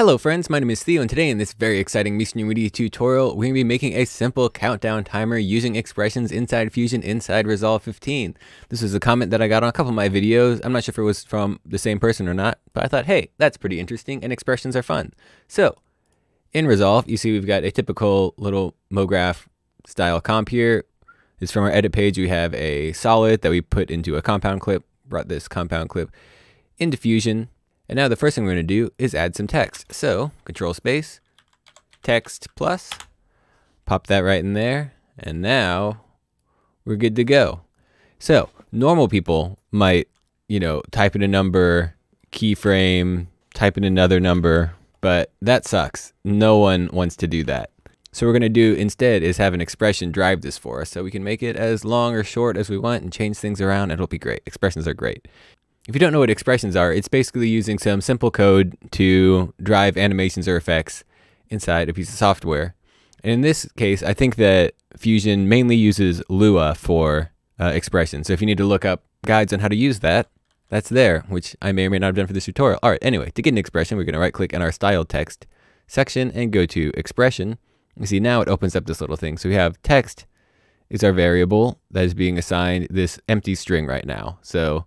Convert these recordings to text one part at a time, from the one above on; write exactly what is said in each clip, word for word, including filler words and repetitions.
Hello friends, my name is Theo, and today in this very exciting Miesner Media tutorial, we're going to be making a simple countdown timer using expressions inside Fusion inside Resolve fifteen. This was a comment that I got on a couple of my videos. I'm not sure if it was from the same person or not, but I thought, hey, that's pretty interesting and expressions are fun. So in Resolve, you see we've got a typical little MoGraph style comp here. It's from our edit page. We have a solid that we put into a compound clip, brought this compound clip into Fusion. And now the first thing we're going to do is add some text. So control space, text plus, pop that right in there. And now we're good to go. So normal people might, you know, type in a number, keyframe, type in another number, but that sucks. No one wants to do that. So we're going to do instead is have an expression drive this for us so we can make it as long or short as we want and change things around. It'll be great. Expressions are great. If you don't know what expressions are, it's basically using some simple code to drive animations or effects inside a piece of software. And in this case, I think that Fusion mainly uses Lua for uh, expressions. So if you need to look up guides on how to use that, that's there, which I may or may not have done for this tutorial. All right, anyway, to get an expression, we're going to right click on our style text section and go to expression. You see now it opens up this little thing. So we have text is our variable that is being assigned this empty string right now. So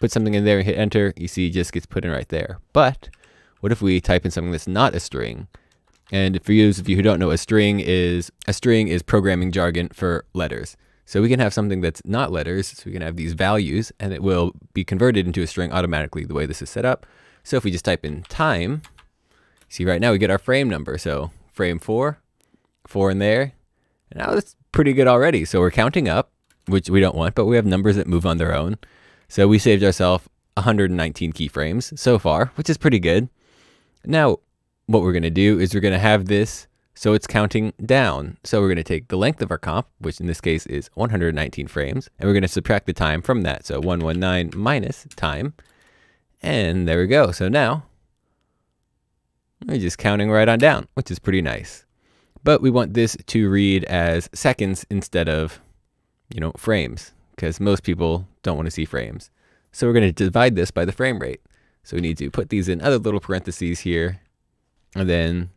put something in there and hit enter, you see it just gets put in right there. But what if we type in something that's not a string? And for those of you who don't know, a string is a string is programming jargon for letters. So we can have something that's not letters, so we can have these values, and it will be converted into a string automatically the way this is set up. So if we just type in time, see right now we get our frame number. So frame four, four in there. And now that's pretty good already. So we're counting up, which we don't want, but we have numbers that move on their own. So we saved ourselves one hundred nineteen keyframes so far, which is pretty good. Now, what we're gonna do is we're gonna have this so it's counting down. So we're gonna take the length of our comp, which in this case is one hundred nineteen frames, and we're gonna subtract the time from that. So one hundred nineteen minus time, and there we go. So now, we're just counting right on down, which is pretty nice. But we want this to read as seconds instead of, you know, frames, because most people don't want to see frames. So we're going to divide this by the frame rate. So we need to put these in other little parentheses here and then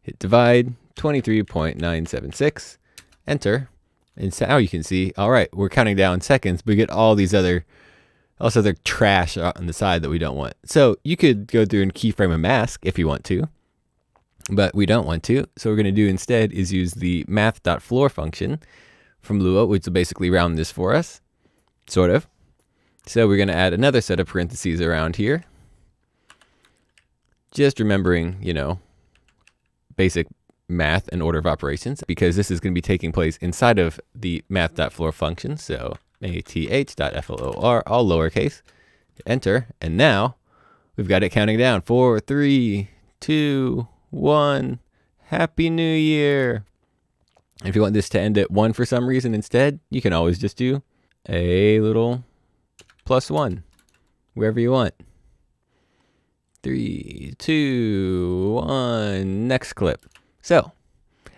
hit divide twenty-three point nine seven six, enter. And so now you can see, all right, we're counting down seconds, but we get all these other, also the trash on the side that we don't want. So you could go through and keyframe a mask if you want to, but we don't want to. So what we're going to do instead is use the math.floor function from Lua, which will basically round this for us, sort of. So we're going to add another set of parentheses around here. Just remembering, you know, basic math and order of operations, because this is going to be taking place inside of the math.floor function. So math.floor, all lowercase, enter. And now we've got it counting down four, three, two, one. Happy New Year. If you want this to end at one for some reason instead, you can always just do a little plus one, wherever you want. Three, two, one, next clip. So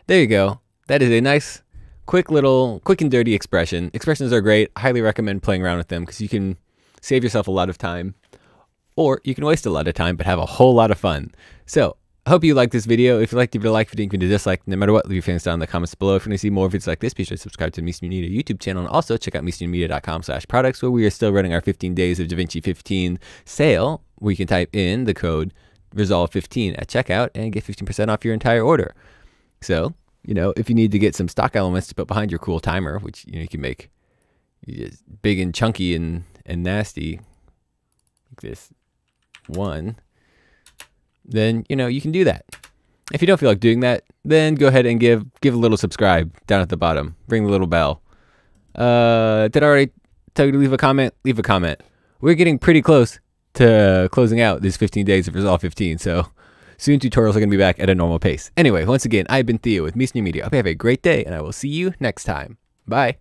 there you go. That is a nice, quick little, quick and dirty expression. Expressions are great. I highly recommend playing around with them because you can save yourself a lot of time, or you can waste a lot of time, but have a whole lot of fun. So I hope you liked this video. If you liked it, give it a like. If you didn't, give it a dislike. No matter what, leave your feelings down in the comments below. If you want to see more videos like this, be sure to subscribe to the Miesner Media YouTube channel. And also check out miesnermedia.com slash products, where we are still running our fifteen days of DaVinci fifteen sale, where you can type in the code Resolve fifteen at checkout and get fifteen percent off your entire order. So, you know, if you need to get some stock elements to put behind your cool timer, which, you know, you can make big and chunky and, and nasty, like this one, then, you know, you can do that. If you don't feel like doing that, then go ahead and give give a little subscribe down at the bottom. Ring the little bell. Uh, did I already tell you to leave a comment? Leave a comment. We're getting pretty close to closing out these fifteen days of Resolve fifteen, so soon tutorials are going to be back at a normal pace. Anyway, once again, I've been Theo with Miesner Media. I hope you have a great day, and I will see you next time. Bye.